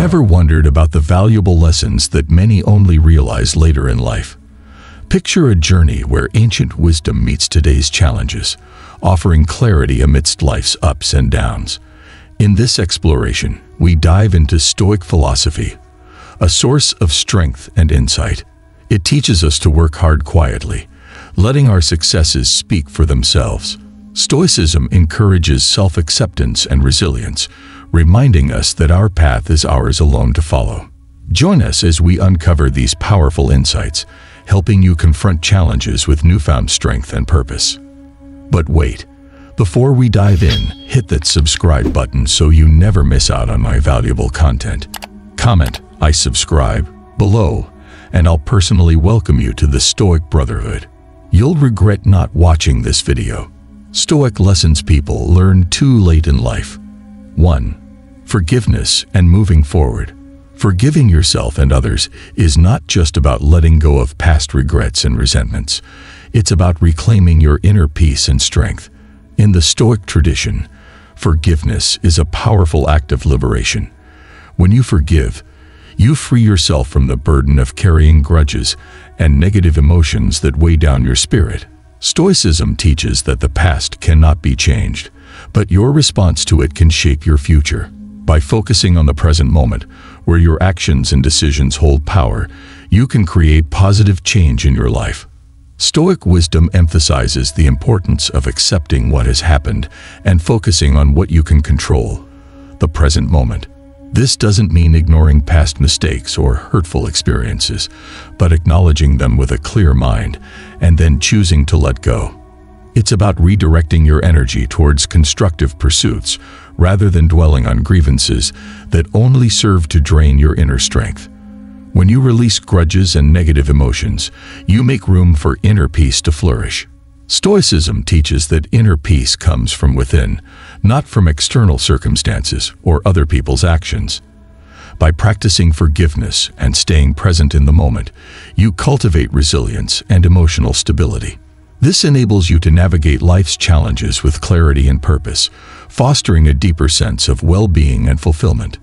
Ever wondered about the valuable lessons that many only realize later in life? Picture a journey where ancient wisdom meets today's challenges, offering clarity amidst life's ups and downs. In this exploration, we dive into Stoic philosophy, a source of strength and insight. It teaches us to work hard quietly, letting our successes speak for themselves. Stoicism encourages self-acceptance and resilience, reminding us that our path is ours alone to follow. Join us as we uncover these powerful insights, helping you confront challenges with newfound strength and purpose. But wait, before we dive in, hit that subscribe button so you never miss out on my valuable content. Comment "I subscribe" below, and I'll personally welcome you to the Stoic Brotherhood. You'll regret not watching this video. Stoic lessons people learn too late in life. 1. Forgiveness and moving forward. Forgiving yourself and others is not just about letting go of past regrets and resentments. It's about reclaiming your inner peace and strength. In the Stoic tradition, forgiveness is a powerful act of liberation. When you forgive, you free yourself from the burden of carrying grudges and negative emotions that weigh down your spirit. Stoicism teaches that the past cannot be changed, but your response to it can shape your future. By focusing on the present moment, where your actions and decisions hold power, you can create positive change in your life. Stoic wisdom emphasizes the importance of accepting what has happened and focusing on what you can control, the present moment. This doesn't mean ignoring past mistakes or hurtful experiences, but acknowledging them with a clear mind and then choosing to let go. It's about redirecting your energy towards constructive pursuits rather than dwelling on grievances that only serve to drain your inner strength. When you release grudges and negative emotions, you make room for inner peace to flourish. Stoicism teaches that inner peace comes from within, not from external circumstances or other people's actions. By practicing forgiveness and staying present in the moment, you cultivate resilience and emotional stability. This enables you to navigate life's challenges with clarity and purpose, fostering a deeper sense of well-being and fulfillment.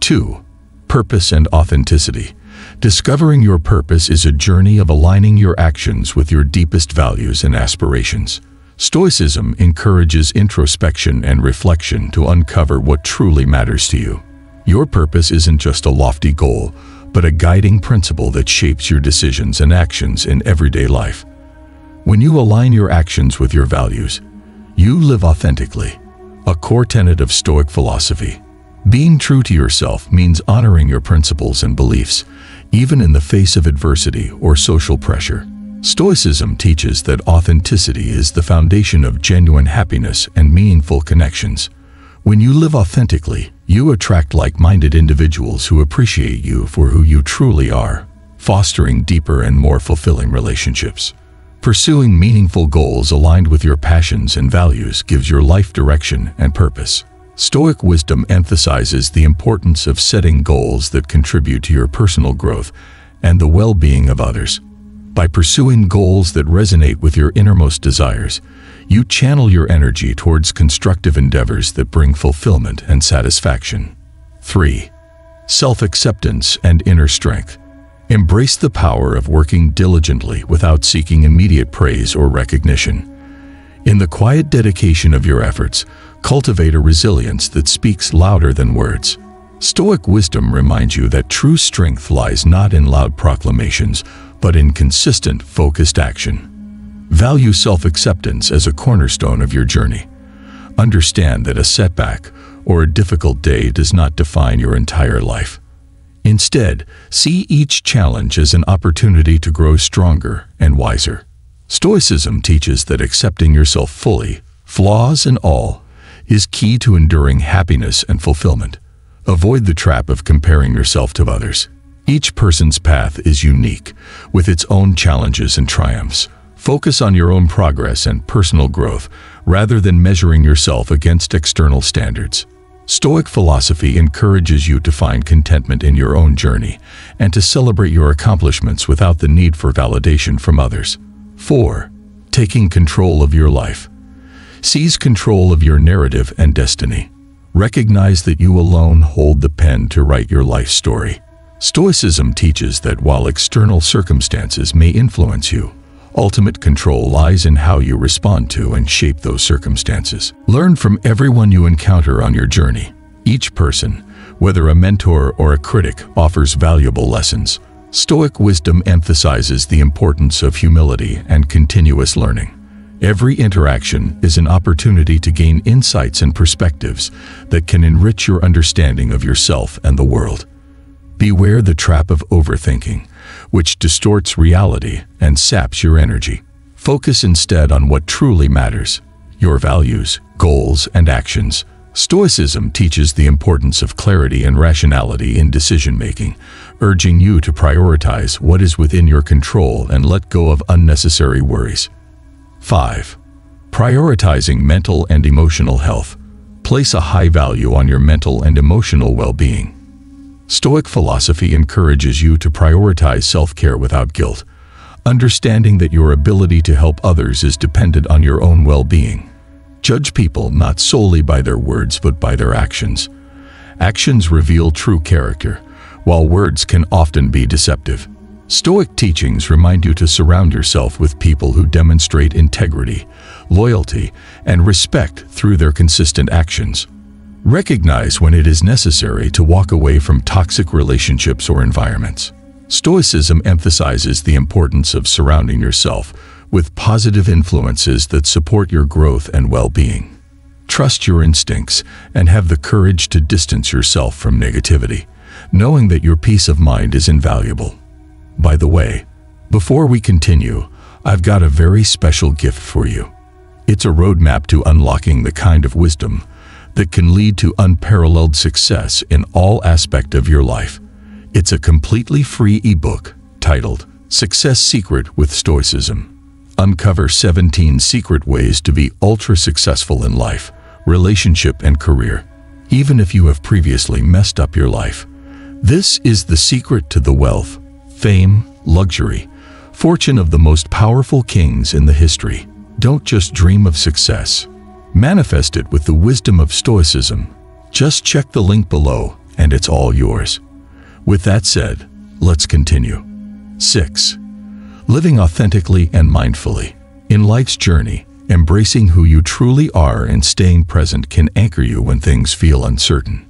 2. Purpose and authenticity. Discovering your purpose is a journey of aligning your actions with your deepest values and aspirations. Stoicism encourages introspection and reflection to uncover what truly matters to you. Your purpose isn't just a lofty goal, but a guiding principle that shapes your decisions and actions in everyday life. When you align your actions with your values, you live authentically, a core tenet of Stoic philosophy. Being true to yourself means honoring your principles and beliefs, even in the face of adversity or social pressure. Stoicism teaches that authenticity is the foundation of genuine happiness and meaningful connections. When you live authentically, you attract like-minded individuals who appreciate you for who you truly are, fostering deeper and more fulfilling relationships. Pursuing meaningful goals aligned with your passions and values gives your life direction and purpose. Stoic wisdom emphasizes the importance of setting goals that contribute to your personal growth and the well-being of others. By pursuing goals that resonate with your innermost desires, you channel your energy towards constructive endeavors that bring fulfillment and satisfaction. 3. Self-acceptance and inner strength. Embrace the power of working diligently without seeking immediate praise or recognition. In the quiet dedication of your efforts, cultivate a resilience that speaks louder than words. Stoic wisdom reminds you that true strength lies not in loud proclamations, but in consistent, focused action. Value self-acceptance as a cornerstone of your journey. Understand that a setback or a difficult day does not define your entire life. Instead, see each challenge as an opportunity to grow stronger and wiser. Stoicism teaches that accepting yourself fully, flaws and all, is key to enduring happiness and fulfillment. Avoid the trap of comparing yourself to others. Each person's path is unique, with its own challenges and triumphs. Focus on your own progress and personal growth, rather than measuring yourself against external standards. Stoic philosophy encourages you to find contentment in your own journey and to celebrate your accomplishments without the need for validation from others. 4. Taking control of your life. Seize control of your narrative and destiny. Recognize that you alone hold the pen to write your life story. Stoicism teaches that while external circumstances may influence you, ultimate control lies in how you respond to and shape those circumstances. Learn from everyone you encounter on your journey. Each person, whether a mentor or a critic, offers valuable lessons. Stoic wisdom emphasizes the importance of humility and continuous learning. Every interaction is an opportunity to gain insights and perspectives that can enrich your understanding of yourself and the world. Beware the trap of overthinking, which distorts reality and saps your energy. Focus instead on what truly matters: your values, goals, and actions. Stoicism teaches the importance of clarity and rationality in decision-making, urging you to prioritize what is within your control and let go of unnecessary worries. 5. Prioritizing mental and emotional health. Place a high value on your mental and emotional well-being. Stoic philosophy encourages you to prioritize self-care without guilt, understanding that your ability to help others is dependent on your own well-being. Judge people not solely by their words but by their actions. Actions reveal true character, while words can often be deceptive. Stoic teachings remind you to surround yourself with people who demonstrate integrity, loyalty, and respect through their consistent actions. Recognize when it is necessary to walk away from toxic relationships or environments. Stoicism emphasizes the importance of surrounding yourself with positive influences that support your growth and well-being. Trust your instincts and have the courage to distance yourself from negativity, knowing that your peace of mind is invaluable. By the way, before we continue, I've got a very special gift for you. It's a roadmap to unlocking the kind of wisdom that can lead to unparalleled success in all aspects of your life. It's a completely free ebook titled Success Secret with Stoicism. Uncover 17 secret ways to be ultra successful in life, relationship, and career, even if you have previously messed up your life. This is the secret to the wealth, fame, luxury, fortune of the most powerful kings in the history. Don't just dream of success. Manifest it with the wisdom of Stoicism. Just check the link below and it's all yours. With that said, let's continue. 6. Living authentically and mindfully. In life's journey, embracing who you truly are and staying present can anchor you when things feel uncertain.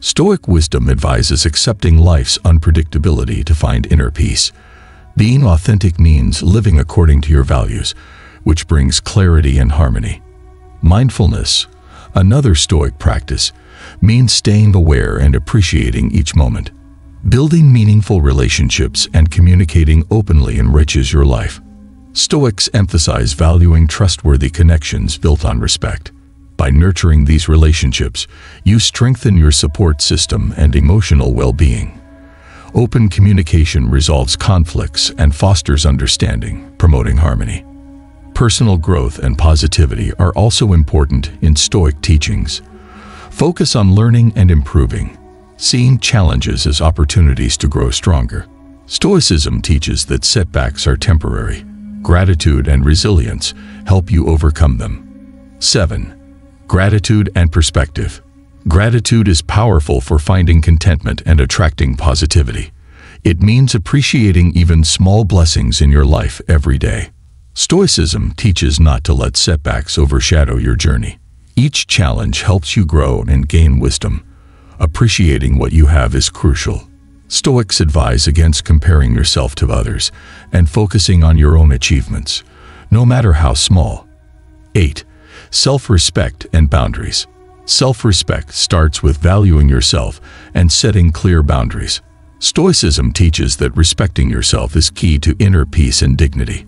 Stoic wisdom advises accepting life's unpredictability to find inner peace. Being authentic means living according to your values, which brings clarity and harmony. Mindfulness, another Stoic practice, means staying aware and appreciating each moment. Building meaningful relationships and communicating openly enriches your life. Stoics emphasize valuing trustworthy connections built on respect. By nurturing these relationships, you strengthen your support system and emotional well-being. Open communication resolves conflicts and fosters understanding, promoting harmony. Personal growth and positivity are also important in Stoic teachings. Focus on learning and improving, seeing challenges as opportunities to grow stronger. Stoicism teaches that setbacks are temporary. Gratitude and resilience help you overcome them. 7. Gratitude and perspective. Gratitude is powerful for finding contentment and attracting positivity. It means appreciating even small blessings in your life every day. Stoicism teaches not to let setbacks overshadow your journey. Each challenge helps you grow and gain wisdom. Appreciating what you have is crucial. Stoics advise against comparing yourself to others and focusing on your own achievements, no matter how small. 8. Self-respect and boundaries. Self-respect starts with valuing yourself and setting clear boundaries. Stoicism teaches that respecting yourself is key to inner peace and dignity.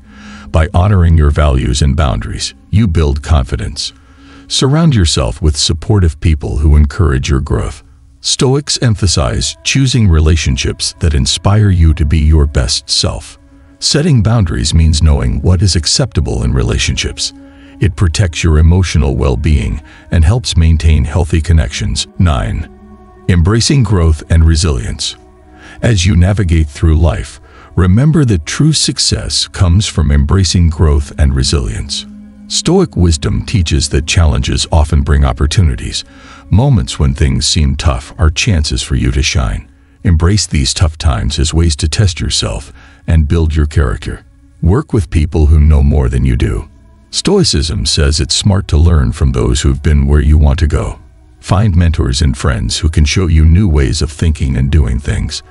By honoring your values and boundaries, you build confidence. Surround yourself with supportive people who encourage your growth. Stoics emphasize choosing relationships that inspire you to be your best self. Setting boundaries means knowing what is acceptable in relationships. It protects your emotional well-being and helps maintain healthy connections. 9. Embracing growth and resilience. As you navigate through life, remember that true success comes from embracing growth and resilience. Stoic wisdom teaches that challenges often bring opportunities, Moments when things seem tough are chances for you to shine. Embrace these tough times as ways to test yourself and build your character. Work with people who know more than you do. Stoicism says it's smart to learn from those who've been where you want to go. Find mentors and friends who can show you new ways of thinking and doing things.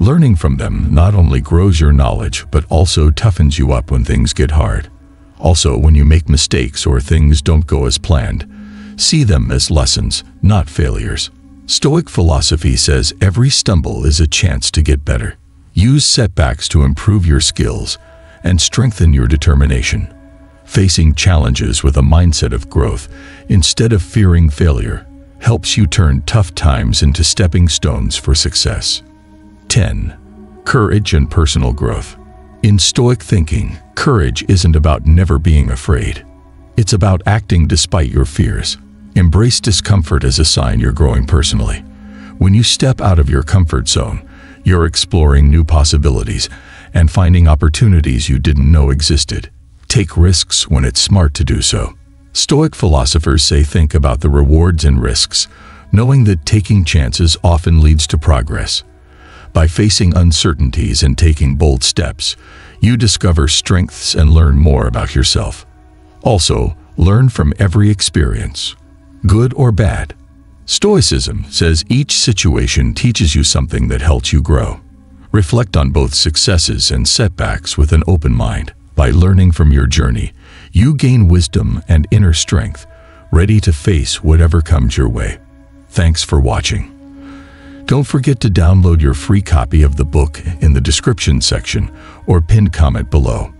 Learning from them not only grows your knowledge, but also toughens you up when things get hard. Also, when you make mistakes or things don't go as planned, see them as lessons, not failures. Stoic philosophy says every stumble is a chance to get better. Use setbacks to improve your skills and strengthen your determination. Facing challenges with a mindset of growth instead of fearing failure helps you turn tough times into stepping stones for success. 10. Courage and personal growth. In Stoic thinking, courage isn't about never being afraid. It's about acting despite your fears. Embrace discomfort as a sign you're growing personally. When you step out of your comfort zone, you're exploring new possibilities and finding opportunities you didn't know existed. Take risks when it's smart to do so. Stoic philosophers say think about the rewards and risks, knowing that taking chances often leads to progress. By facing uncertainties and taking bold steps, you discover strengths and learn more about yourself. Also, learn from every experience, good or bad. Stoicism says each situation teaches you something that helps you grow. Reflect on both successes and setbacks with an open mind. By learning from your journey, you gain wisdom and inner strength, ready to face whatever comes your way. Thanks for watching. Don't forget to download your free copy of the book in the description section or pinned comment below.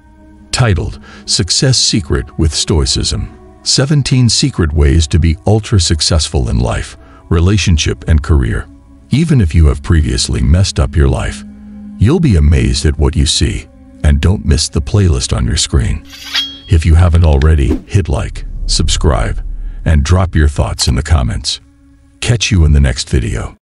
Titled, Success Secret with Stoicism. 17 Secret Ways to Be Ultra Successful in Life, Relationship, and Career. Even if you have previously messed up your life, you'll be amazed at what you see. And don't miss the playlist on your screen. If you haven't already, hit like, subscribe, and drop your thoughts in the comments. Catch you in the next video.